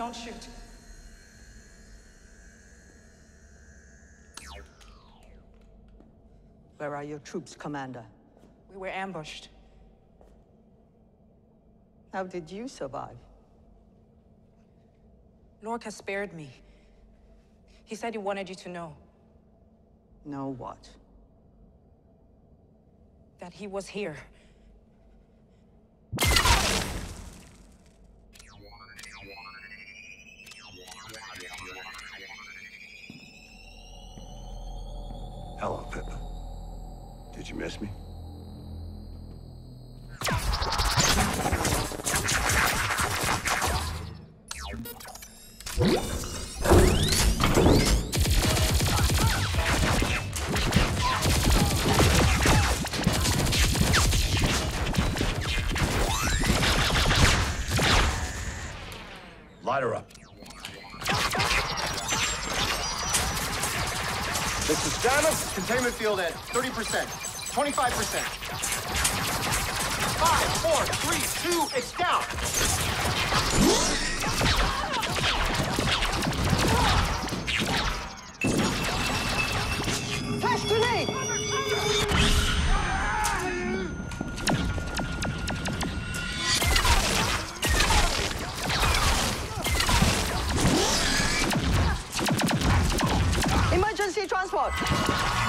Don't shoot. Where are your troops, Commander? We were ambushed. How did you survive? Lorca spared me. He said he wanted you to know. Know what? That he was here. Hello, Pippa. Did you miss me? Light her up. Mr. Stannis, containment field at 30%, 25%. 5, 4, 3, 2, it's down. Flash grenade! Emergency transport!